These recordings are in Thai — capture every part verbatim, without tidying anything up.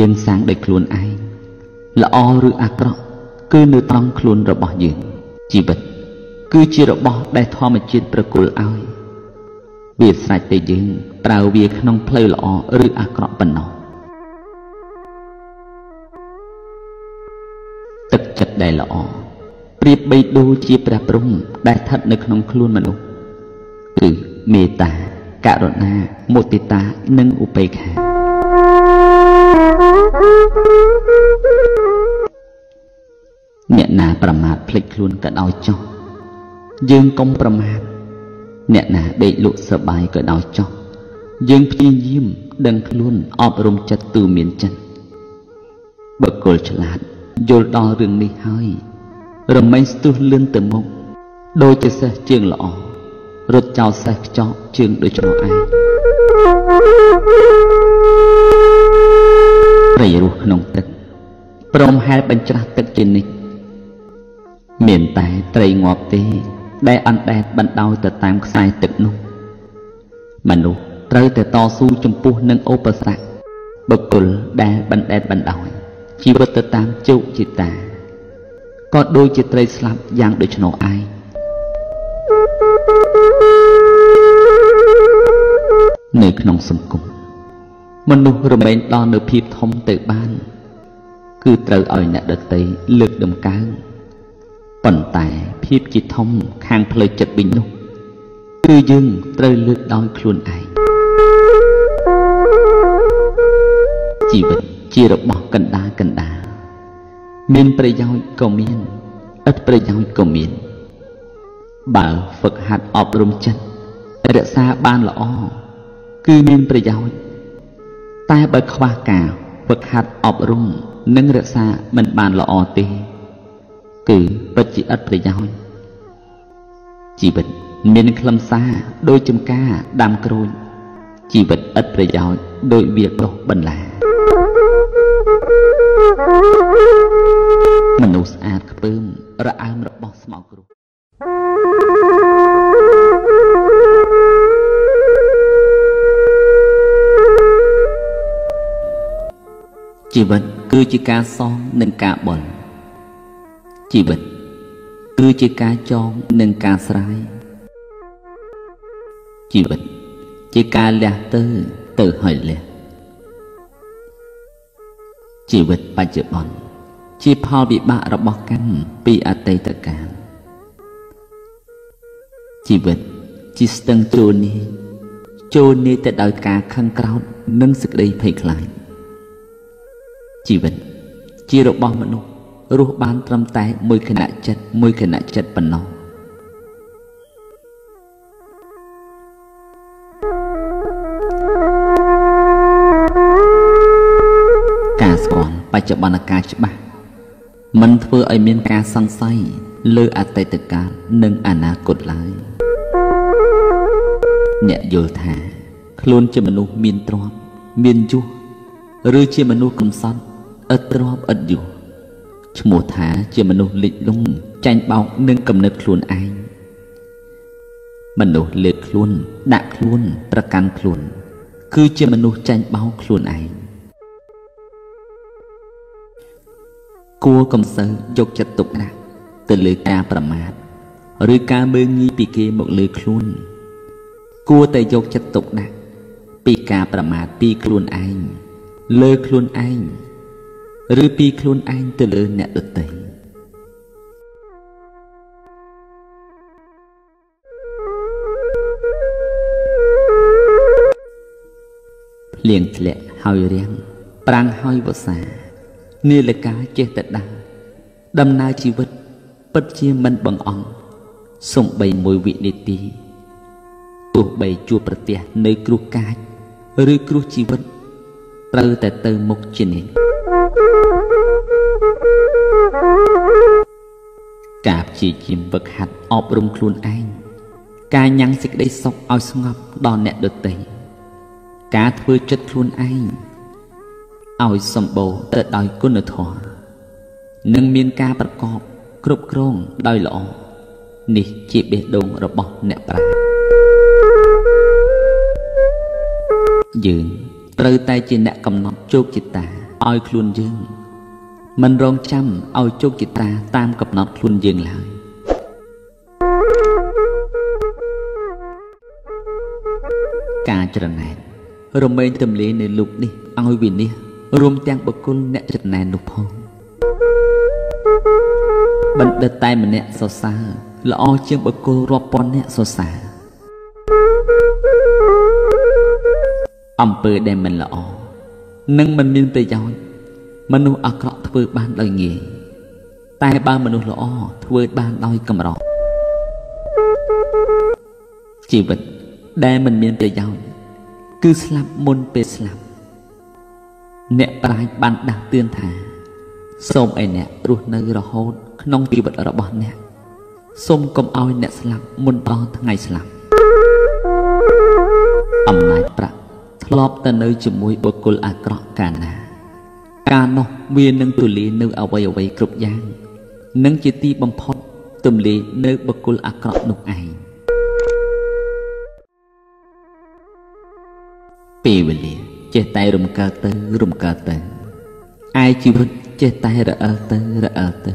ยังสางได้คลุนไอละอหรืออักรอกคือเนื้อตรังคลุนระบอบยืนจีบคือจีระบอบได้ทอมาจีนประกุลเอาเบียดสายแต่ยืนตราเวียขนมเพลละอหรืออักรอกปนนอตึกจัดได้ละอเปรียบใบดูจีประปรุงได้ทัดในขนมคลุนมนุษย์คือเมตาการุณาโมติตาหนึ่งอุเบกขาเนี่ยนาประมาทพลิกคลุนกันเอาจ้องยืงกงประมาทเนี่ยนาได้ลุสบายกันเอาจ้องยืงพี่ยิ้มดังคลุนอบรมจัดตือเมียนจันเบิกโกลฉลาดโยลดอเรื่องนี้ให้เราไม่สุดเลื่อนเติมมงโดยจะเสเจียงหล่อรถเจ้าใส่เจาะเจียงโดยเฉพาะไอ้ประยุกต์ขนมตึกปรมแห่บรรจักตึกจินิกเหม็นแต่ไตรงอบตีได้อันแดดบรรดาแต่ตามสายตึกนุ่มมนุษย์เตยแต่ต่อสู้จมพูนึงโอปสักบกุลได้บันแดดบรรดาชีวิตแต่ตามเจ้าจิตตาก็โดยจิตใจสลับอย่างโดยเฉพาะไอ้ในขนมสมกุลมนุษย์เราไม่ตอนเดือพีบทมเตะบ้านคือเตะอ่อยหนักเดือเตะเลือกดมกลางปั่นแต่พีบจิตทมคางเพลยจัดบินนุคือยึงเตะเลือกดอยคลุนไอจีบจีระบอกกันดากันดาเมียนประยอยก็เมียนอัดประยอยก็เมียนบ่าวฝึกหัดอบรมจันเดซาบ้านละอ้อคือมีนประโยชน์แต่ใบขวากาฝึกหัดอบรมนึ่งเดซามันบ้านละอ้อตีคือปัจจิอัตประโยชน์จีบมีนคลำซาโดยจมก้าดามกรุยจีบอัตประโยชน์โดยเบียดโลกบรรลามนุษย์อาจกระเพิ่มระอามระบอสมองกรุชีวิตคือจิการซ้อนหนึ่งการบ่นชีวิตคือจิการจองหนึ่งการสลายชีวิตจิการเลี้ยงตื้อตื้อหอยเลี้ยชีวิตปัจจุบันชีพอบิบะระบอกกันปีอเตตการชีวิตจิสตังโจนีโจนีแต่ดอยกาขังกราวนึ่งสึกได้ไพ่คลายชีวิตจีรบอมนุษย์รูปบานตรำแต่มวยขณะจัดมวยขณะจัดปนน้องการสอนปัจจุบันการฉบับมันเพื่อไอเมียนการสังไสเลืออัตติตการหนึ่งอนาคตหลายเนี่ยโยธาคลุนจะมนุษย์มีนตรอมมีนจุหรือเชี่ยมนุษย์กำซันอัตรอบอัดอยู่ชโมธาเชี่ยมนุษย์ลิลุ่มใจเบาเนื่องกำเนิดคลุนไอมนุษย์เลือกคลุนดักคลุนประกันคลุนคือเชี่ยมนุษย์ใจเบาคลุนไอกลัวกำเสยยกจัดตกนะแต่เลือกการประมาทหรือการเบื่องี้ปีเกบอกเลือกคลุนกลัวแต่ยกจัดตกนะปีการประมาทปีคลุนไอเลือกคลุนไอหรือปีคลุนไอเตลือเนี่ยเอตเตยเลี้ยงเละหอยเรียงปรางหอยวสานี่ละกาเจตดาดำนาชีวิตปัจเจมันบังอ่องส่งใบมวยวินิตีตัวใบจูประเตียในกรุกาหรือกรุชีวิตเตอแต่เตอมกจินิงกาบจีจิมบักหัดอบรมคลุนไอ้กายังสิกได้สกเอาสงบดอนแนดดเตยกาเพื่อจัดคลุนไอ้เอาสมบูเตอดอยกุนทอหนึ่งมีนกาประกอบครบครองดอยหล่อนี่จีเบดงระบบแนปรายืนเตอแต่จินแนกำนองโจกจิตตา เอาคลุนยึงมันร้องจำเอาโจกิตาตามกับน็อตคลุนยึงหลายกาจรณะรวมไปจำเลยในลูกนี่เอาวินนี่รวมแตงบกุลเนจรณะนุพงบันเดตายมันเนสสาละอเชียงบกุลรอปอนเนสสาอำเภอได้มันละอนั่งมันมีประโยชน์มนุษย์อักขระทวีบ้านลอยเงยตายบ้านมนุษย์ละอทวีบ้านลอยกำรอชีวิตได้มันมีประโยชน์คือสลับมนเป็นสลับเนปลายบ้านดังเตือนถ่าส้มไอเนปรูนระโหดนองชีวิตระบอนเนปส้มกลมเอาเนปสลับมนตอนทั้งไงสลับอำนาจประทลอบแต่เนยจมุยบกุลอักระกานาการนกเวียนนังตุลีเนื้อเอาไว้เอาไว้กรุบย่างนังจิตีบังพดตุลีเนื้อบกุลอักระนุกไอปีเวลีเจตายรุมกาเตอรุมกาเตอไอจิบุตเจตายระเอเตอระเอเตอ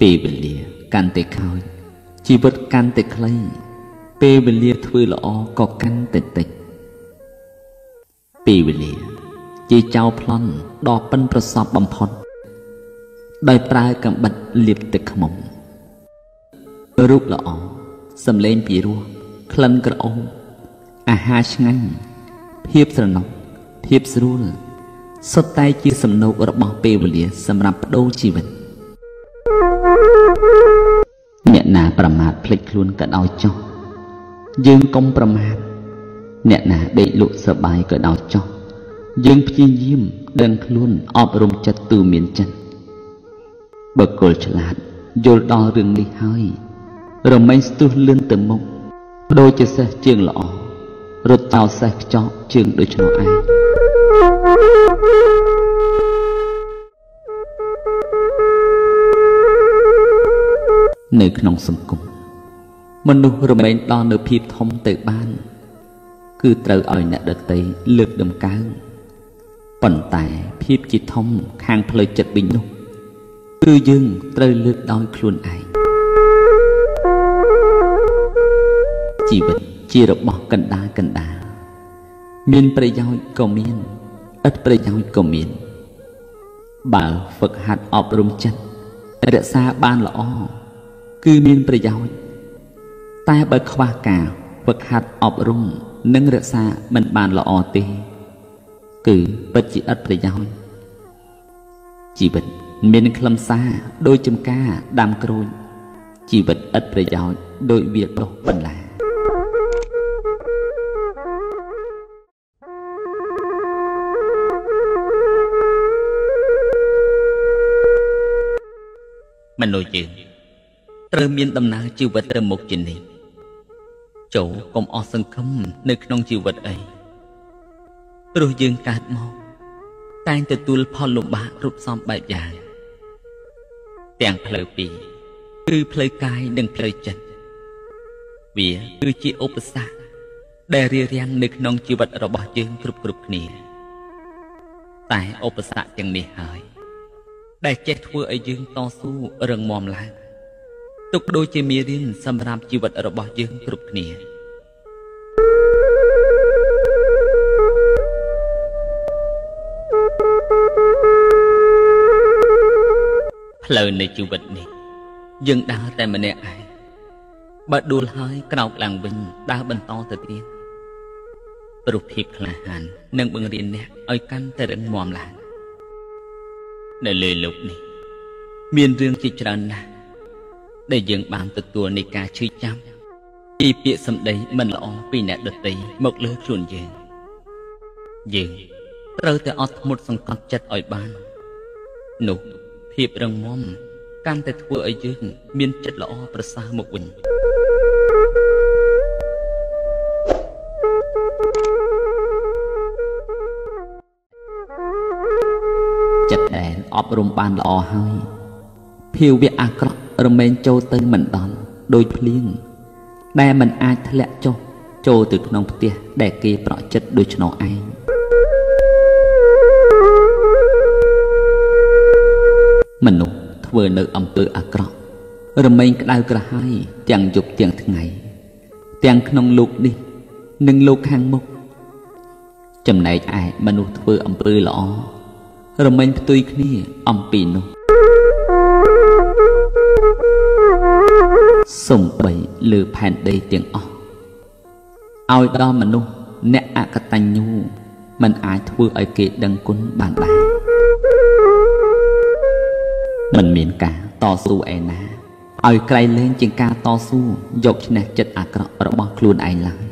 ปีเวลีการเตะเขาจิบุตการเตะใครเปเวเลียทวีละอก็กันเต็ดเต็ดเปเวเลียจีเจ้าพลันดอกปันประสอบบำพดโดยปลายกับบัดเลียบเต็ดขมมรูปละอสำเร็จปีรัวคลันกระออาหาชงันเพียบสนองเพียบสรุลสไตจีสำนกระบอเปเวเลียสำหรับโดชีวิตเนี่ยนาประมาทพลิกลุนกันเอาจ้องยืงกองประมาณเนี่ยนะได้ลุสบายก็ดาวจ้องยืงพี่ยิ้มเดินคลุ้นออบรมจัดตือเมียนจันเบิกโกลฉลาดโยลดอเรื่องนี้ให้เราไม่สุดเลื่อนเติมมุกโดยจะเสะเจียงหล่อรถเตาเสะเจาะเจียงโดยเฉพาะไอในขนมสังคมมนุษย์รเมนตอนเนื้อพีบทมเตะบ้านคือเตออ่อยเนตเดตเลือกดมก้างปั่นแต่พีบจิตทมคางพลอยจัดบินนุคือยึงเตอเลือกดอยคลุนไอจีบจีรบอกกันดากันดาเมียนประยอยก็เมียนอัดประยอยก็เมียนบ่าวฝึกหัดอบรมจัดเดซาบ้านละอ้อคือเมียนประยอยแต่เบิกว่ากาฝึกหัดอบรมนึ่งเรือซามันบานละอตีคือปัจจิอัตประยอยจีบัดเมนคลำซาโดยจมก้าดามกรุนจีบัดอัตประยอยโดยเบียดโลกปัญหามันโดยจืดเติมเมียนตำนาจีบัดเติมหมกจินนี่โจกมอสังคมในขนมชีวิตไอรูยืงการมองแต่งแต่ตูลพอลมบะรูปซ้อมแบบอย่างแต่งเพลปีคือเพลกายดังเพลจัดเวียคือจีอุปสรรคได้เรียนในขนมชีวิตระบอบยืงกรุบกรุบนี้แต่อุปสรรคยังมีหายได้เจ็ดทัวไอยืงต่อสู้เรื่องมอมลาตกโดยจะมีเรื่องสำหรับชีวิตระบบยืงกรุบเนียเพลินในชีวิตนี้ยังดาวแต่มันเนี่ยไอ้บัดดูลายกล่าวหลังวิญดาวบรรทอนแต่เดียปลุกผีพลาหันนั่งบังเรียนเนี่ยอ้อยกันแต่เรื่องมอมหลานในเลยลุกนี้มีเรื่องจิตรันนะได้ยังบางตัวตัวในการชี้จ้ำอีเปียสำเดยมันละอองปีแนดดตีหมกเลือดส่วนยืนยืนเราแต่อดหมดสังกัดจัดอ่อยบ้านหนุกเพียบรังมอมการแต่ทัวไอยืนมีนจัดละอองประสาหมกวิญจัดแอนอบรมปานละอองให้เพียวเบียอักรเราเมนโจเติมมันตอนโดยเพลียงแต่มันอาจทะเลโจโจตึกน้องเตี้ยแต่กีเปราะจัดโดยชนอไอ มนุษย์ทเวเนออำเภออักรอกเริ่มเองกระกระหายเตียงหยุดเตียงทั้งไงเตียงขนมลูกดิหนึ่งลูกแห้งมุกจำไหนไอ้มนุษย์ทเวออำเภอหล่อเริ่มเองตุยขณีอำปีนุส่งไปหรือแผ่นใดเตียงออกเอาดอมนุษย์เนอะกตัญญูมันอาจทเวอไอเกดดังกุนบานบานมันเหม็นกาต่อสู้ไอ้นาเอาไกลเล่นจิงกาต่อสู้ยกชนะจัดอักระระบคลุนไอ้ลาย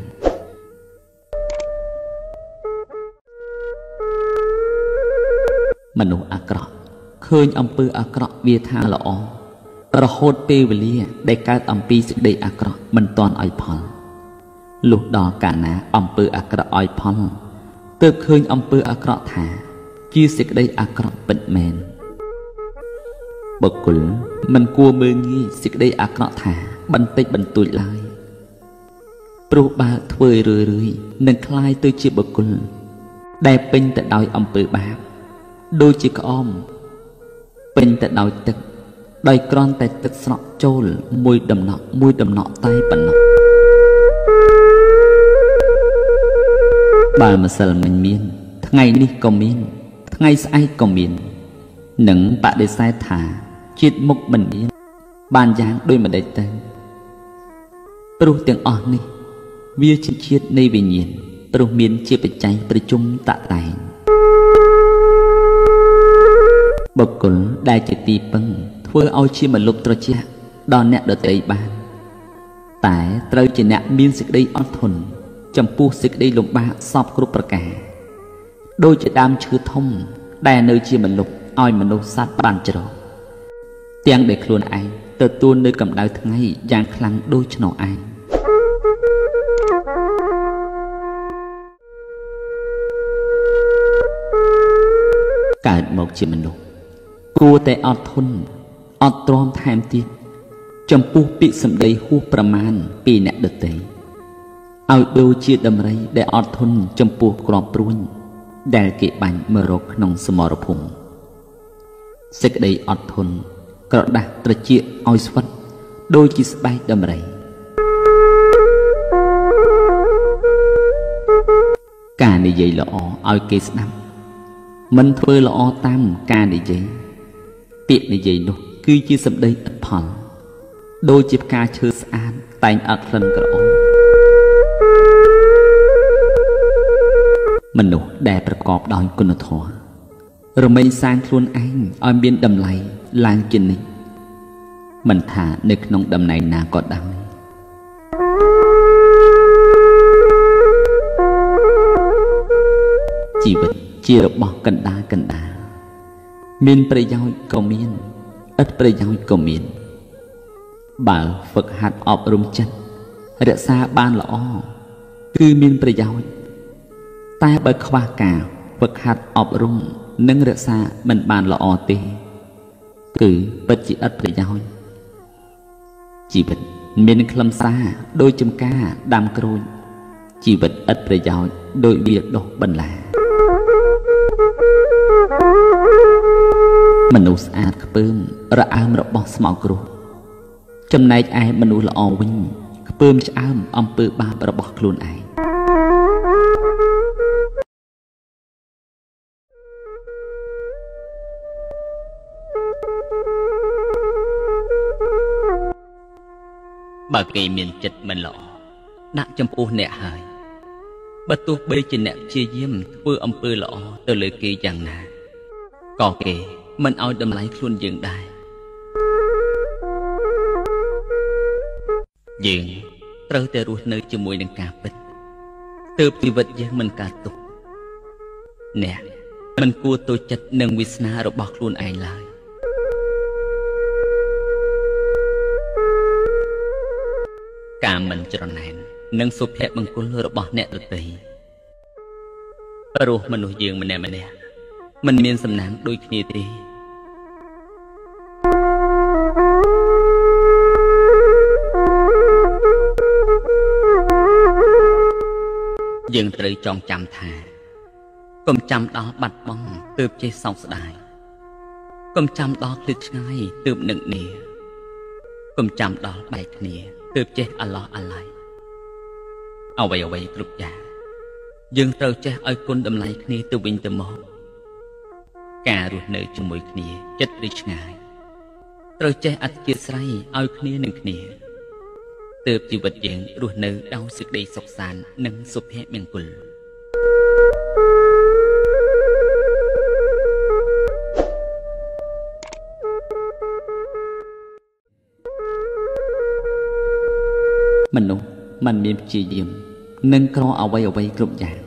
มนุษย์อักระเคยอำเภออักระเวียธาละอประโคตเปเวลีได้การอำปีสิเดอักระมันตอนไอพอลลูกดอกกานาอำเภออักระไอพอลเติบเคยอำเภออักระถากีสิเดอักระเป็นแมนบกุลมันกลัวเมืองนี้สิกได้อักระถาบันเตบันตุยลายปรูบาทเวเรื่อยๆนั่งคลายตัวจีบกุลได้เป็นแต่ดอยอำเภอบาปโดยจีกอ้อมเป็นแต่ดอยตึกดอยกรอนแต่ตึกสระโจลมวยดำหนอมวยดำหนอใต้ปันหนอบาลมาเสลมันเมียนทั้งไงนี่ก็เมียนทั้งไงสายก็เมียนหนังปะได้สายถาจิตมุกบันเดียนบานยางด้วยมันได้เต็มปรุเตียงอ่อนนี่วิวชิดชิดในวิญญาณปรุเมียนเชี่ยไปใจประจุมตะไตบกลได้จิตตีปังเพื่อเอาชีมันลบตรเชียดอนแนดเตยบานแต่เตยจะแนดมีนสิกได้อ่อนทนจำปูสิกได้ลงบ้าสอบครุประกาศโดยจะดามชื่อทมได้เนยชีมันลบอ้อยมนุษย์สัตว์บ้านจรดเตียงเด็กลวนไอเติบโตในกำลังทั้งให้ยางคลังดูชนอไอการหมกจิตมนุษย์กูแต่อดทนอดตรอมแทมติจำปูปิสมเดยหูประมาณปีแนเดเตยเอาดูจิตดำไรได้อดทนจำปูกรอบปรุนแดลเกบันเมรกนองสมรภูมิสิกได้อดทนกระดาษตะเจียอ้อยสวัสดโดยจิตสบายดำไรการในใจละออ้อยเกสนำมันเพื่อละอตามการในใจเปียในใจนุคือจิตสบายอัดผ่อนโดยจิตกาเชื่อสานแต่งอัดพลันกระอมนุษย์ได้ประกอบด้วยคุณธรรมเราไม่สร้างคลุนไอ้ออยเบียนดำไหลลางกินนี่มันถาในขนมดำไหนนากอดดำชีวิตเจียบบอกกันดากันดาเมียนประยอยก็เมียนอัดประยอยก็เมียนบ่าวฝึกหัดออกรุมจันเรียกซาบ้านละอ้อคือเมียนประยอยแต่เบิกขวากาฝึกหัดออกรุมนั่งเรือซามันบานละออตีคือปัจจิอัตประยอยชีวิตเมนคลำซาโดยจำก้าดามกรุยชีวิตอัตประยอยโดยเบียดดอกบันลามนุษย์อาจขปื้มระอามระบอสมองกรุจำนายไอมนุษย์ละออวิ่งขปื้มจะอามอำเภอบาประบอกคลุนไอบ่เกี่ยมีนจิตมันหล่อนักจำปูแหน่หายประตูเบยจินแหน่เชี่ยเยี่ยมเพื่ออำเภอหล่อเตลิกีอย่างนาก่อเกยมันเอาดำไหลคลุนยืนได้ยืนเตอแต่รู้เนยจมวยดังกาเป็นเติบชีวิตยังมันกาตุกแหน่มันกลัวตัวจิตหนึ่งวิสนาเราบอกคลุนไอลายการมันจรนแหนนังสุภะมังคุลระบอบเนตรตีรู้มนุษย์ยืงมันแน่มันแน่มันมีสำนักโดยคณีตียืงตรึจองจำทากลมจำต่อบัดบ้องตืบใจส่องสดายก กำจำดอกลึกไงตืบหนึ่งเนี่ยกำจำดอกใบเนี่ยตืบเจอลออะไรเอาไว้เอาไว้กรุบยายังเราเจอไอ้คนดำไหลเนี่ยตืบวินตืบมองแกรู้เนื้อจมูกเนี่ยจัดริชไงเราเจออัดเกลือใส่ไอ้คนนี้หนึ่งเนี่ยตืบจีบเย็นรู้เนื้อดาวสึกได้สกสารหนึ่งสุเพเมงกุลมนุษย์มันมีจีเยี่ยมหนึ่งครอเอาไว้เอาไว้กลุ่มอย่าง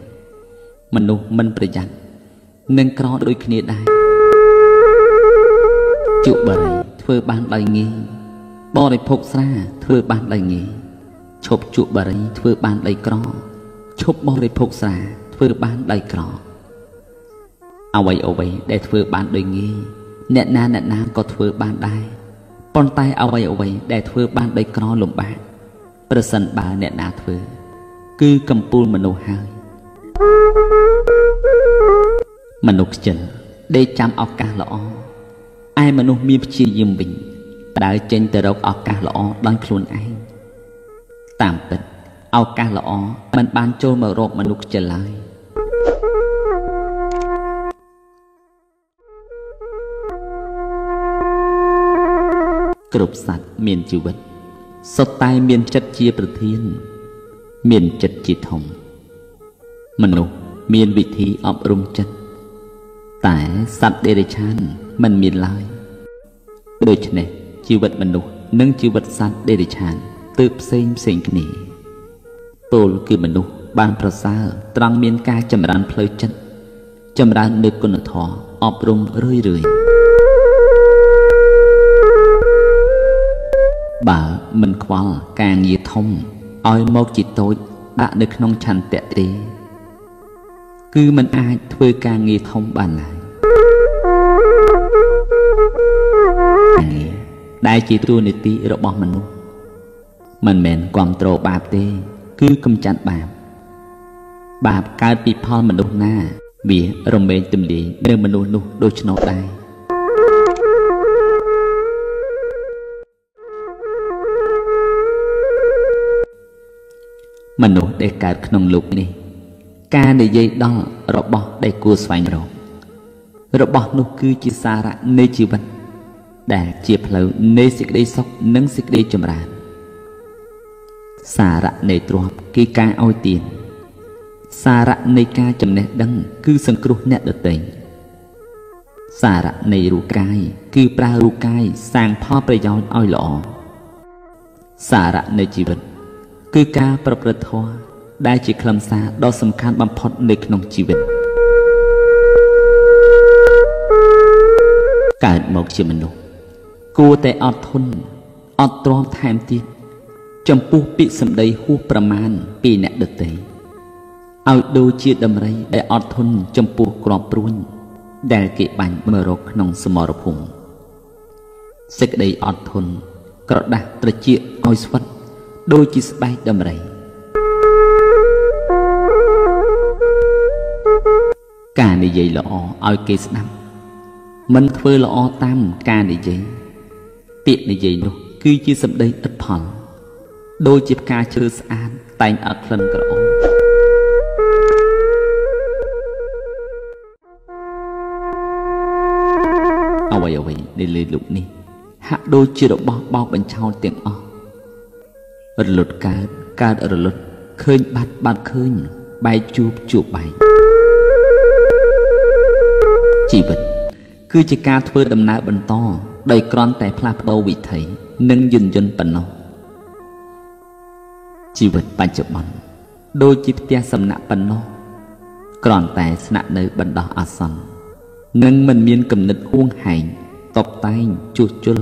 มนุษย์มันประหยัดหนึ่งครอโดยคณีได้จุบอะไรเธอบานใดงี้บ่ได้พกซาเธอบานใดงี้ชบจุบอะไรเธอบานใดครอชบบ่ได้พกซาเธอบานใดครอเอาไว้เอาไว้ได้เธอบานใดงี้แน่นาแน่นาก็เธอบานได้ปอนตายเอาไว้เอาไว้ได้เธอบานใดครอลมบ้านประสันบาเนนาเธอคือกำปูลมโนหายมนุษย์เจนได้จำเอากาละอไอมนุษย์มีชียิมวิญได้เจนแต่เราเอากาละอดอนคลุนไอตามเป็นเอากาละอมันบานโจมารบมนุษย์เจนไลกรุบสัตว์เมียนชีวิตสไตล์เมียนจัดจีประเทียนเมียนจัดจีทองมนุษย์เมียนวิธีอบรมจัดแต่สัตว์เดรัจฉานมันเมียนลายโดยเฉพาะชีวิตมนุษย์นึ่งชีวิตสัตว์เดรัจฉานตืบเซ็งเซ็งหนีโตลคือมนุษย์บานพระซาตรังเมียนกายจำรันเพลิดจัดจำรันเนื้อกุณฑออบรมเรื่อยๆบ่ามันควาแกงยีทมอ้อยมอกจิตโต้ดะนึกน้องชันเตะตีคือมันอายเพื่อแกงยีทมบ้านไหนได้จิตรู้ในตีระบอบมนุษย์มันเหม็นความโตรบาปตีคือกำจัดบาปบาปการปีพอมนุษย์หน้าเบียรมเบนตุมดีเนื้อมนุษย์นุ่งโดยชนได้มนุษย์ได้การขนมลุกนี่การได้ยัยดอระบอบได้กู้สวายรองระบอบนุคือจิสาระในชีวิตแต่เจียบเหลวในสิกได้ซอกนั่งสิกได้จำราสาระในตัวกีการเอาตีนสาระในการจำแนกดังคือสังครุเนตเตยสาระในรูกายคือปลารูกายสร้างพ่อประยอนอ้อยหล่อสาระในชีวิตคือการประพฤติธรรมได้จิตคลำซาดอกสำคัญบำพดในขนมชีวิตการมองชีวิตมนุษย์กูแต่อดทนอดตรอมแทนที่จำปูปิสำได้หูประมาณปีแนเดตัยเอาดูเชี่ยดำไรได้อดทนจำปูกรอบปรุนได้เก็บบันเมรกขนมสมรภูมิศึกได้อดทนกระดาษตระเจียอ้อยสวัสดโดยจิตสบายดำไรการในใจละอเอาเกสนับมันเพื่อละอตามการในใจเปียในใจนุคือจิตสบายอัดผ่อนโดยจิตกาเชื่อสานแต่งอัดลันกระอเอาไว้เอาไว้ในเลยลุกนี้หากโดยจิตบอกบอกบรรเทาเตียงออกอรรถการการอรรถเคยบัดบัดเคยใบจูบจูบใบชีวิตคือจิการเพื่อดำนาบรรโตโดยกรอนแต่พลาดเบาวิถีนึ่งยืนยนปันนอชีวิตปัจจุบันโดยจิตเตียสำนักปันนอกรอนแต่สนะเนยบรรดาอาสันนึ่งมันมีนกำหนดห่วงหายตกใต้จูจุล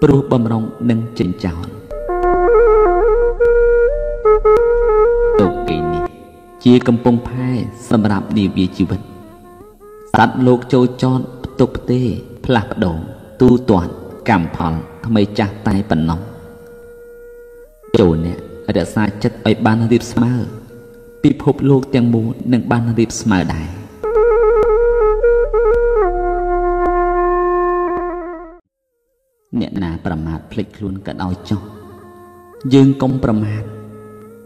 ปรูบำรองนึ่งเจนจอนโตเกนีจีกำปงพายสำหรับนิวีชีวิตสัตว์โลกโจจอนตกเตะพลับดงตูตวนกำพอนทำไมจากตายปันน้องโจเนี่ยเดชาจัดไปบานริบสมาร์ปีพบโลกเตียงมูหนึ่งบานริบสมาร์ได้ เนี่ยนาประมาทพลิกลุนก็เอาจ้องยืงก้มประมาท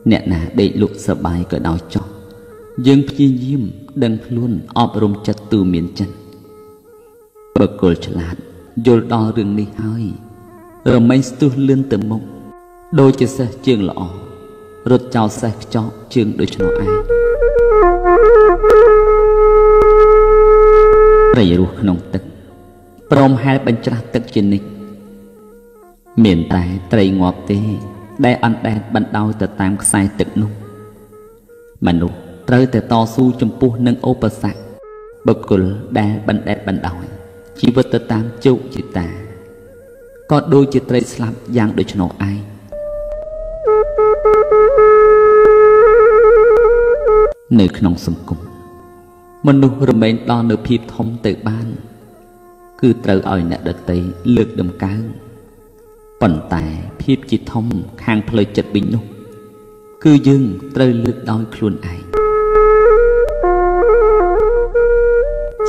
เนี่ยนาได้หลุดสบายก็เอาจ้องยืงพยายามดังพลุนอบรมจัดตูเมียนจันประกอบฉลาดโยดอเรื่องนี้ให้เราไม่สตูเลื่อนเติมมุกโดยจะเสเจียงหล่อรถเจ้าเสเจาะเจียงโดยชนไอไรรู้ขนมตึกพร้อมให้บรรจักตึกจินิกเหม็นแต่ไตรงอบเตได้อันแต่บรรดาแต่ตามสายตึกนุ่มมนุษย์เตยแต่ต่อสู้จมพูนึงโอปสักบกุลได้บรรดาบรรดาชีวิตแต่ตามจุจิตาก็ดูจิตใจสลับอย่างโดยชนไอในขนมสมกุลมนุษย์รำเบนตอนเนื้อพีบทอมเตะบ้านคือเตยอ่อยเนี่ยเด็ดเตยเลือกดมก้างปั่นแต่พีบจิตทอมคางเพลยจัดบินนุ่มคือยึงเตยเลือกดอยคลุนไอ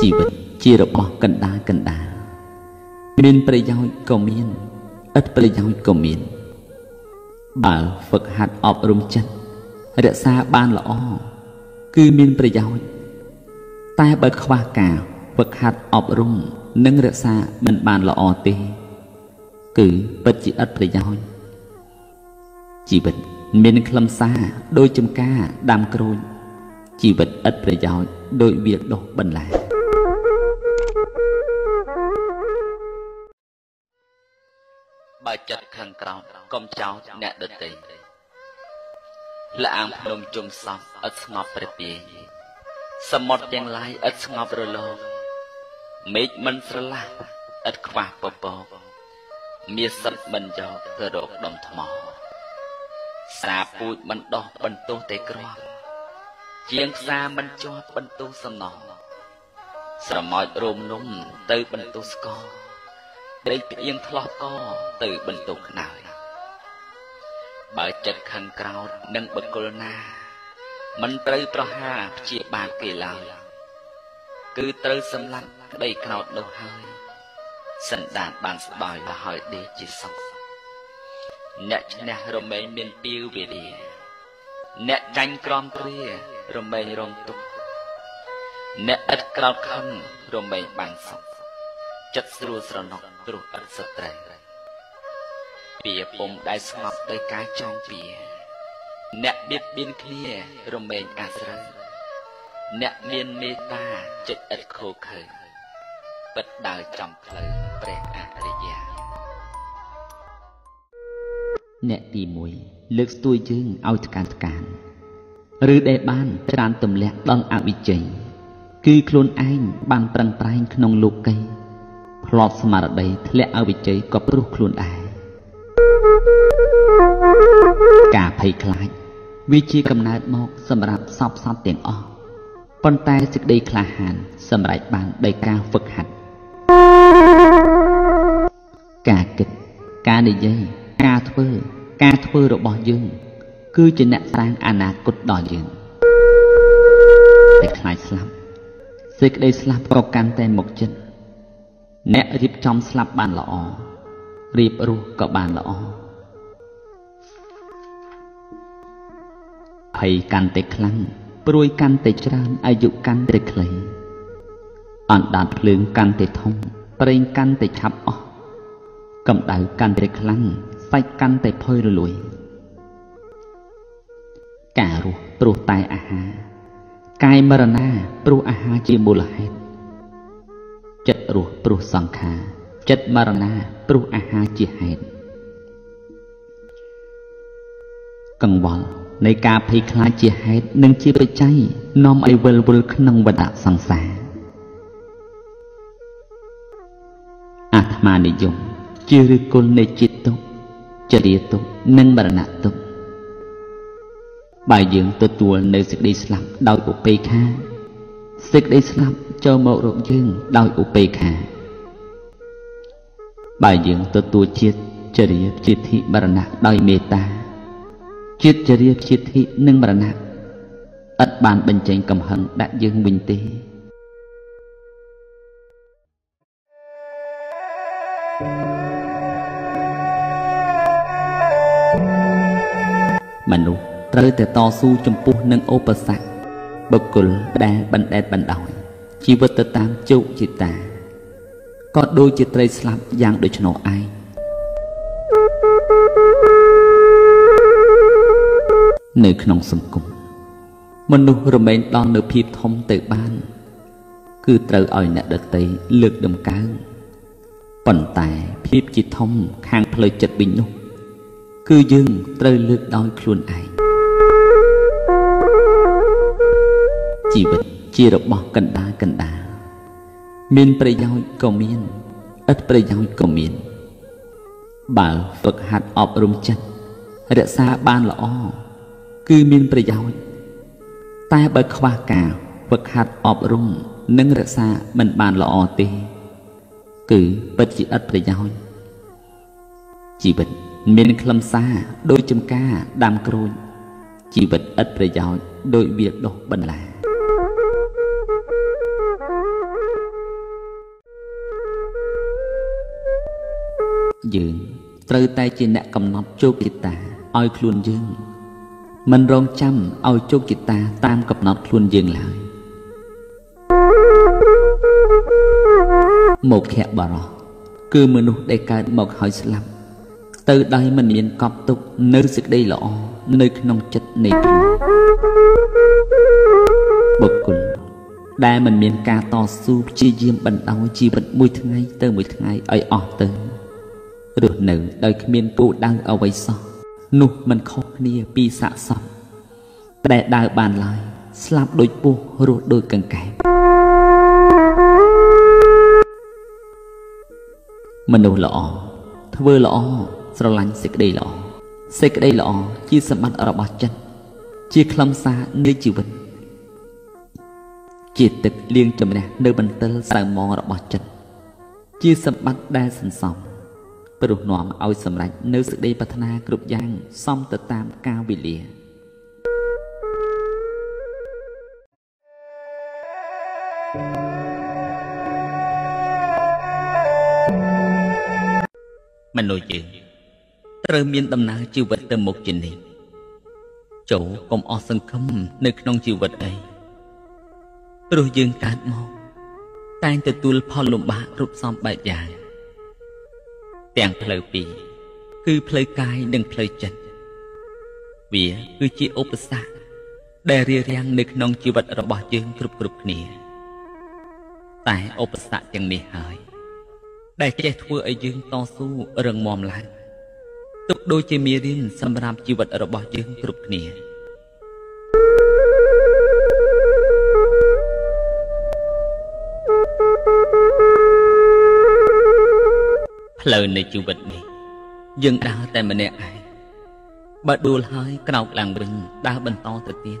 จีบจีระบอกกันดากันดาเมียนประยอยก็เมียนอัดประยอยก็เมียนบ่าวฝึกหัดอบรมจันเด็กสาบ้านละอ้อคือเมียนประยอยแต่เบิกว่ากาฝึกหัดอบรมนึ่งเด็กสามันบ้านละอ้อตีคือปัจจิอัดประยอยจีบัดเมียนคลำซาโดยจมก้าดามกรูนจีบัดอัดประยอยโดยเบียดดอกบันไลบาจัดขังกราบกมเจ้าเนตเดตและอ่างพนมจุมซับอัศงบประปีสมดยังไลอัศงบระโลเมฆมันสละอัดขวาปปมีสัตว์มันยอกระโดดดมทมอสาปูดมันดอกบรรทุกเตกรอบเชียงซามันจอดบรรทุกสนองสมอยรวมนุ่มเตยบรรทุกสกอได้เพียงทะเลาะก็ตื่นบรรทุกหน่อยบาดเจ็บขังกราวดังบกุลนามันเตยประหาเฉียบบาดเกลาคือเตยสำลักได้กราวดูหายสันดานบางสบายละหอยเดจิสองเนจเนรเมย์เมียนปิวเวียดีเนจันกรอมเตยรเมย์รองตุกเนอัดกราวคันรเมย์บางสองจัดรูสระนกรูอันสตรังเปียปมได้สมับได้การจองเปียเนบบิดบินเคลียรมเมงอาสรังเนบเมียนเมตาจิตอัดโคเคยปัดดาวจำเพลย์แปลอาริยาเนตีมวยเลือกตัวยึงเอาจากการการหรือได้บ้านจานตุ่มแหลกดองอวิจัยคือโคลนไอ้บ้านปรังปรายขนมลูกไก่หลอดสมารดัยทะเลอาวิจัยก็ปลุกคลุนไอกาภัยคลายวิชีกำนัดมอกสำหรับซอบซอบเตียงออกปนแต่ศึกได้คลาหานสำหรับบางได้กาฝึกหัดกากิดกาดิเยกาทเวอร์กาทเวอร์ระบอยึงคือจะแนะสร้างอนาคตดอยึงแต่คลายสลับศึกได้สลับประกันแต่หมกจนเนริบจอมสลับบานละอรีบรู้กับบานละอภัยกันแต่ครั้งปรวยกันแต่จรานอายุกันแต่เคยอ่อนดาดเพลิงกันแต่ทงเปล่งกันแต่ฉับออกกำเดากันแต่ครั้งใส่กันแต่เพลยรวยกะรู้ปรูตายอาหารกายมรณะปรูอาหารจีบุลเหตุจัดรูปรูสังขาจัดมรณะปรูอาหาจิเหตุกังวลในกาภัยคลายจิเหตุหนึ่งจีไปใจน้อมไอเวลบุลขนงวดะสังสารอาธมานิยมจิริกลในจิตตุจริยตุนึ่งมรณะตุบ่ายยืนตัวตัวในสิกดิสลับดาวปุเปค่าศึกได้สลับเจ้าโมรยึงดาวอุเปขาบ่ายยืงตัวตัวจิตเจริญจิตทิบรณะดอยเมตตาจิตเจริญจิตทิหนึ่งบรณะอัดบานเป็นเจงกำหังได้ยืงวินตี ត្រូវតែតស៊ូចំពោះនឹងឧបសគ្គបុគ្គលដែលបណ្ដេតបណ្ដោយជីវិតទៅតាមជោគជតាក៏ដូចជាត្រីស្លាប់យ៉ាងដូច្នោះឯងនៅក្នុងសង្គមមនុស្សរមែងដល់នៅភាពធំទៅបានគឺត្រូវឲ្យអ្នកដតីលើកដំកើងប៉ុន្តែភាពជាធំខាងផ្លូវចិត្តវិញនោះគឺយើងត្រូវលើកដោយខ្លួនឯងជីវិតជារបស់កណ្ដាកណ្ដាមានប្រយោជន៍ក៏មានឥតប្រយោជន៍ក៏មានបើហ្វឹកហាត់អប់រំចិត្តរក្សាបានល្អគឺមានប្រយោជន៍តែបើខ្វះការហ្វឹកហាត់អប់រំនិងរក្សាមិនបានល្អទេគឺពិតជាឥតប្រយោជន៍ជីវិតមានខ្លឹមសារដោយចំការដាំក្រូចជីវិតឥតប្រយោជន៍ដោយវាដុះបន្លាយើងត្រូវតែជាអ្នកកំណត់ជោគជតាឲ្យខ្លួនយើងមិនរងចាំឲ្យជោគជតាតាមកំណត់ខ្លួនយើងឡើយមកខៈបរោះគឺមនុស្សដែលកើតមកហើយស្លាប់ទៅដោយមិនមានកប់ទុកនៅសេចក្តីល្អនៅក្នុងចិត្តនៃខ្លួនបុគ្គលដែលមិនមានការតស៊ូព្យាយាមបណ្ដោយជីវិតមួយថ្ងៃទៅមួយថ្ងៃឲ្យអស់ទៅរស់នៅដោយគ្មានគោលដៅអ្វីសោះនោះមិនខុសគ្នាពីស័ក្តិសមតែដើរបានឡើយស្លាប់ដោយពស់រស់ដោយកង្កែបមនុស្សល្អធ្វើល្អស្រឡាញ់សេចក្តីល្អសេចក្តីល្អជាសម្បត្តិរបស់ចិត្តជាខ្លឹមសារនៃជីវិតជាទឹកលាងជំនះនៅបន្ទិលសៅមងរបស់ចិត្តជាសម្បត្តិដែលសន្សំព្រោះនាំឲ្យសម្រេចនៅសេចក្តីប្រាថ្នាគ្រប់យ៉ាងសមទៅតាមការវេលាមនុស្សយើងត្រូវមានដំណើរជីវិតទៅមុខជានិច្ចចូលកុំអស់សង្ឃឹមនៅក្នុងជីវិតអីព្រោះយើងកើតមកតែងទទួលផលលំបាកគ្រប់សំបែបយ៉ាងទាំងផ្លូវពីរគឺផ្លូវកាយនិងផ្លូវចិត្តវាគឺជាឧបសគ្គដែលរារាំងនៅក្នុងជីវិតរបស់យើងគ្រប់គ្រប់គ្នាតែឧបសគ្គទាំងនេះហើយដែលចេះធ្វើឲ្យយើងតស៊ូរឹងមាំឡើងទុកដូចជាមេរៀនសម្រាប់ជីវិតរបស់យើងគ្រប់គ្នាផ្លូវនៃជីវិតនេះយើងដើរតែម្នាក់ឯងបើដួលហើយក្រោកឡើងវិញដើរបន្តទៅទៀត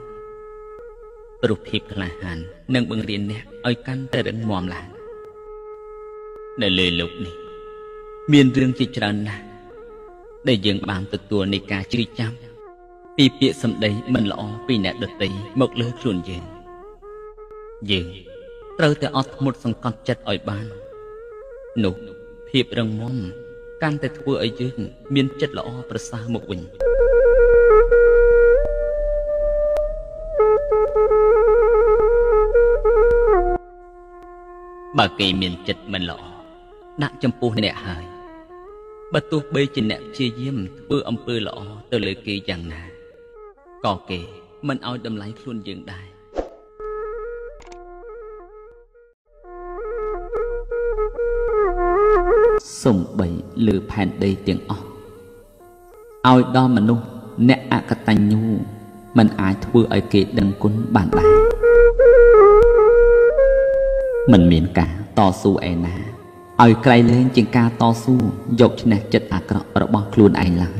រូបភាពក្លាហាននឹងបង្រៀនអ្នកឲ្យកាន់តែរឹងមាំឡើងនៅលើលោកនេះមានរឿងជាច្រើនណាស់ដែលយើងបានទទួលនៃការជឿចាំពីពាក្យសម្ដីមិនល្អពីអ្នកដទៃមកលើខ្លួនយើងយើងត្រូវតែអត់ធ្មត់សង្កត់ចិត្តឲ្យបាននោះភាពរឹងមាំកាន់តែធ្វើឲ្យយើងមានចិត្តល្អប្រសើរមកវិញបើគេមានចិត្តមិនល្អដាក់ចំពោះអ្នកហើយបើទោះបីជាអ្នកព្យាយាមធ្វើអំពើល្អទៅលើគេយ៉ាងណាក៏គេមិនឲ្យតម្លៃខ្លួនយើងដែរសំបីលើផែនដីទាំងអស់ឲ្យដល់មនុស្សអ្នកអកតញ្ញូមិនអាចធ្វើឲ្យគេដឹងគុណបានដែរមិនមានការតស៊ូឯណាឲ្យក្រៃលែងជាការតស៊ូយកឈ្នះចិត្តអាក្រក់របស់ខ្លួនឯងឡើយ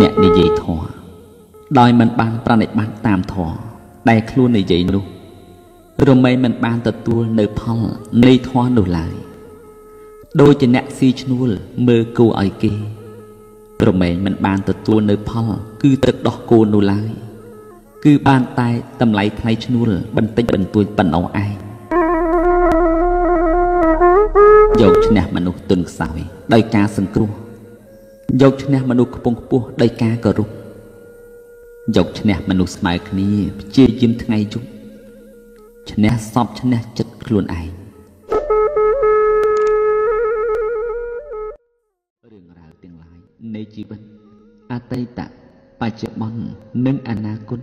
អ្នកនិយាយធម៌ដោយមិនបានប្រណិប័តតាមធម៌ដែលខ្លួននិយាយនោះរមែងមិនបានទទួលនៅផលនៃធម៌នោះឡើយដូចជាអ្នកស៊ីឈ្នួលមើលគោឲ្យគេរមែងមិនបានទទួលនៅផលគឺទឹកដោះគោនោះឡើយគឺបានតែតម្លៃថ្លៃឈ្នួលបន្តិចបន្តួចប៉ុណ្ណោះឯងយកឈ្នះមនុស្សទុនខ្សោយដោយការសង្គ្រោះ ยกชนะมนุษย์กระปุกปูได้กากรุยกชนะมนุษย์สมัยนี้เจี๊ยยิ้มทั้งไงจุกชนะสอบชนะจัดกลุ่นไอเรื่องราวเตียงลายในจีบันอาเตตะปัจจุบันนึ่งอนาคต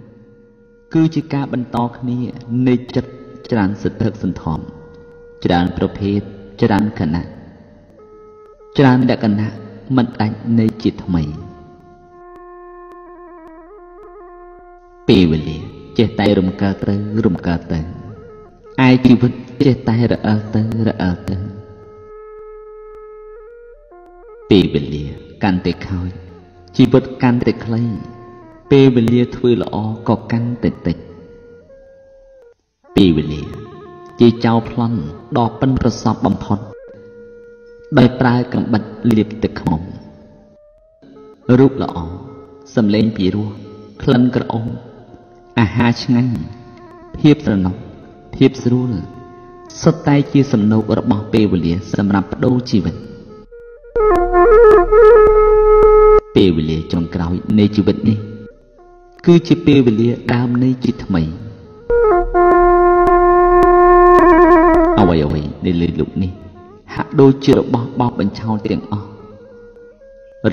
คือจิกาบรรทอกนี้ในจัดจานสเตกสันทอมจานประเภทจานขณะจานเดกนะมันอันในจิตทำไมปีเวลีเจตายรุมกาเตอร์รุมกาเตอร์ไอจีบุตเจตายระอัลเตอร์ระอัลเตอร์ปีเวลีการเตะเขาจีบุตการเตะใครปีเวลีทวีละออกอกันเตะเตะปีเวลีจีเจ้าพลันดอกเป็นประสอบบำพอนใบปลายกับบัดเลียบตะขมรูปละอองสำเร็จปีรัวคลันกระองอาหาชงันเพียบสนองเพียบสรู้สไตล์จีสำนกระบอบเปวเลียสำหรับโดชีวิตเปวเลียจงกล่าวในชีวิตนี้คือจีเปวเลียดามในจิตทำไมเอาไว้เอาไว้ในเลยลุกนี้หากโดยเจอบอกบอกเป็นชาวเตียงออก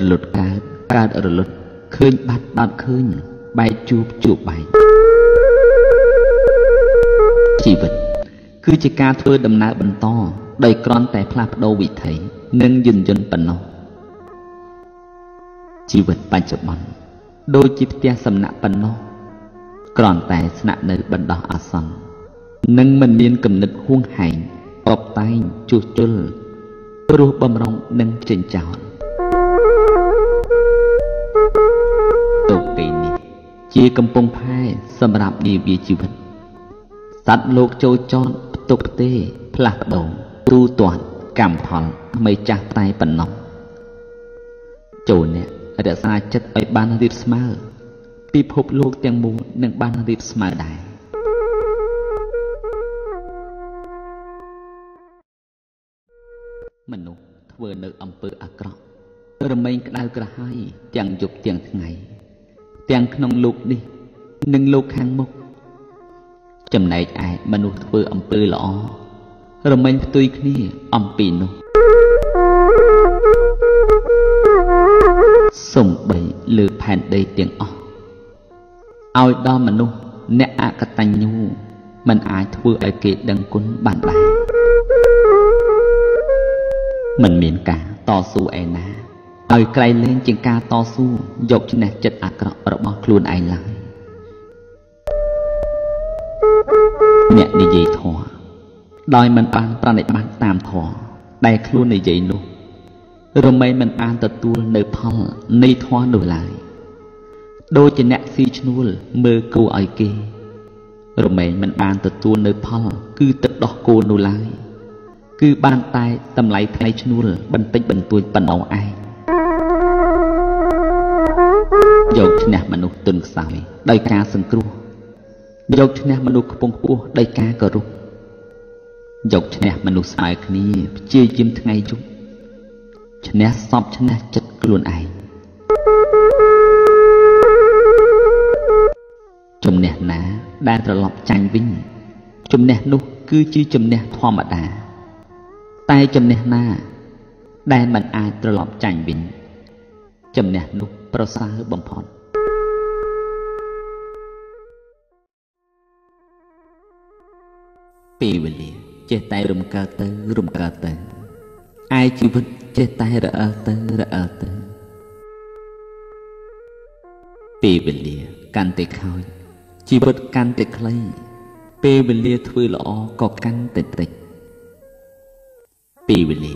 หลุดการการหลุดคืนบัดบัดคืนใบจูบจูบใบชีวิตคือจิการเธอดำนาบันต้อโดยกรอนแต่พลาดโดวิไทยเนื่องยืนจนปนนอชีวิตปัจจุบันโดยจิตเตียสำนักปนนอกรอนแต่สนะในบรรดาอาสันนั่งมันเมียนกำหนดห่วงหายออกตายจุจุลรูปบำรองนั่งเจนจาวตกใจนี่จีกำปงพายสำหรับดีวีชีวิตสัตว์โลกโจจอนตกเตะพลัดดงรูตวนกำพอนไม่จากตายปนน้องโจเนี่ยอาจจะสาจัดไปบานริบสมาร์ปีพบโลกเตียงมูหนึ่งบานริบสมาร์ได้มนุษย์เวอร์เนอร์อำเภออักระเราไม่กล้ากระหายเตียงหยุดเตียงทั้งไงเตียงขนมลูกดิหนึ่งลูกข้างมุกจำไหนไอ้มนุษย์เวอร์อำเภอหล่อเราไม่ตุยขี้อัมปีนุส่งไปหรือแผ่นใดเตียงออกเอาดอมมนุษย์เนอะกตัญญูมันอาจเวอร์ไอเกตดังกุนบันไดมันเหม็นกาต่อสู้ไอ้นาเอาไกลเล่นจิงกาต่อสู้ยกชนะจัดอักระระบอบคลุนไอ้ลายเนี่ยในยีทอดอยมันปานประเนตมันตามทอได้คลุนในยีนุเราไม่มันอ่านตะตัวในพ่อในทอหนูลายโดยชนะซีชนูลเมื่อกูไอเกเราไม่มันอ่านตะตัวในพ่อคือตะดอกโกนูลายคือบ้านตายตำไหลไทยชนูลบันติบันตุยปันเอาไอโยกชนะมนุษย์ตุนสายได้กาสังครูโยกชนะมนุษย์กระปงปูได้กากรุโยกชนะมนุษย์สายนี้เจี๊ยยิ้มทั้งไงจุกชนะสอบชนะจัดกลุ่นไอจมเนี่ยนะได้ตลอดใจวิ่งจมเนี่ยนุคือชื่อจมเนี่ยธรรมดาตายจำเนียหน้าได้มันอาจตลอดใจบินจำเนียนุกประสาทบำพอนปีเวลีเจตายรุมกาเตอร์รุมกาเตอร์ไอชีวิตเจตายระอัลเตอร์ระอัลเตอร์ปีเวลีการเตะเขาชีวิตการเตะใครปีเวลีทวีละออกอกันเตะเตะปีเวลี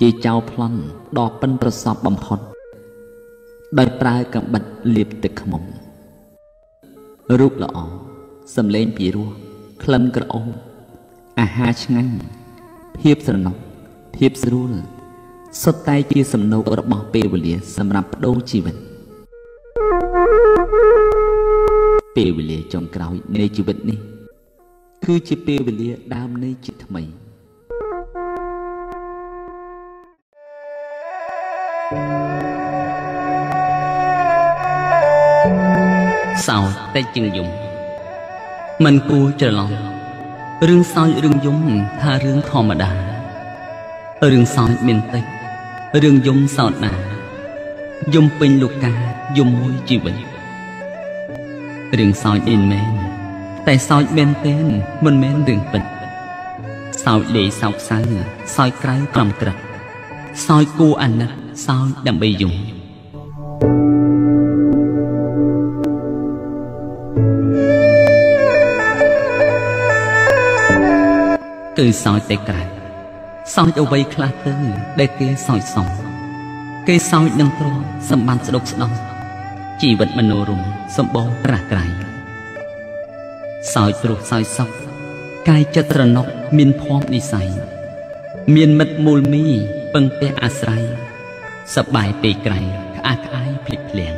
จีเจ้าพลันดอกเป็นประสอบบำพอนใบปลายกับบัดเลียบตะขมมรูปละอองสำเร็จปีรัวคลันกระองอาหาชงันเพียบสนองเพียบสรู้สไตล์จีสำนกระบอบเปวเลียสำหรับโดชีวิตเปวเลียจงกล่าวในชีวิตนี้คือจีเปวเลียดามในจิตทำไมThank you. sao tay chân dùng mình cua trở lòng rương soi rương dùng tha rương thò mà đà rương soi miền tây rương dùng sao nà dùng pin lục ca dùng môi chi vậy rương soi in men tại soi bên tên mình men rương pin soi để sọc sáng soi cái cầm cật soi cua anh soi đầm bì dùng cứ soi tay cài soi ở vây khla tư để kia soi sòng cây soi nâng tro sầm bàn sđộc sđong chỉ vật mình nổ rùng sầm bom rả cài soi tru soi sọc cài chật rần nóc miên phom đi say miên mật mùi mi bưng pe ác say sập bài pe cài ác ai phịch liền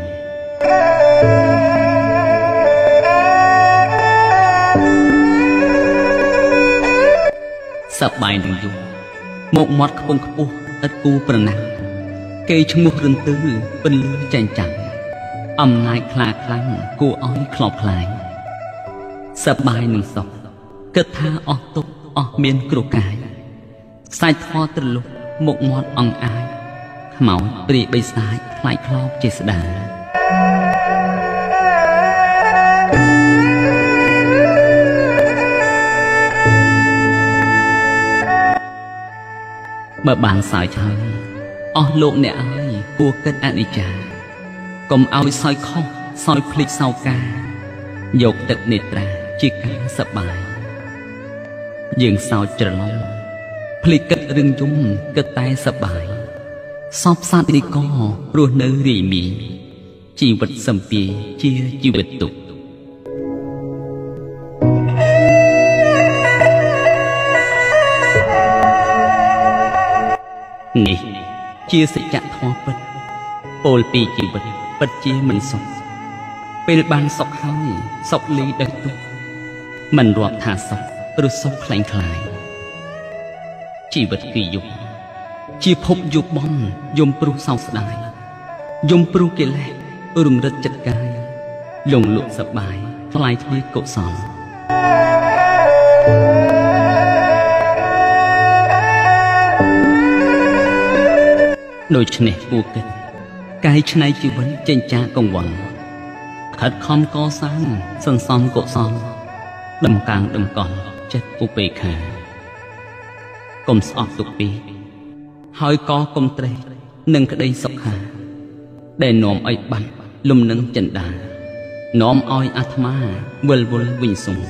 sập bài đừng dùng một mót không khô ất cu bần nặng cây chung một rừng tứ bần lưỡi chành chằng âm nai khla khlang cu ói khọp khলাই sập bài đừng sọc cất tha ót tục ót miên cột cài sai tho từ lục một mót ong ai máu bì bì sai lại khọp chế đà mà bạn sỏi chơi, ôi lộn nè ơi, cua kết anh đi trà, cầm ao soi khóc, soi phịch sau ca, dọc tật nịt ra, chia cánh sập bài, dường sao trở long, phịch kết rừng chung, kết tay sập bài, sọp sát đi co, ruột nở rỉ mị, chỉ vật sầm pì, chia chi vật tục. Nghĩ chia sẻ chặt thọ vật, bồi tì chỉ vật, vật chia mình sọc, bê ban sọc hơi, sọc ly đất tu, mình rọt thả sọc, rồi sọc lạnh lại, chỉ vật kỳ dục, chia phúc dục bom, dùng pru sau sài, dùng pru kia lẹ, rùng rất chặt cay, lồng lụa sập bài, lại thôi cậu sòn. Đôi chân buộc kịch, cái chân này chỉ vấn trên cha công bằng, khát khom co sáng, sơn son cột son, đầm càng đầm còn chết buộc bề khả, công sọp tục bì, hơi co công tre, nâng cái đây sọc hà, để nóm ấy bắn, lùm nâng chân đà, nóm oi atma, vùl vùl vinh sùng.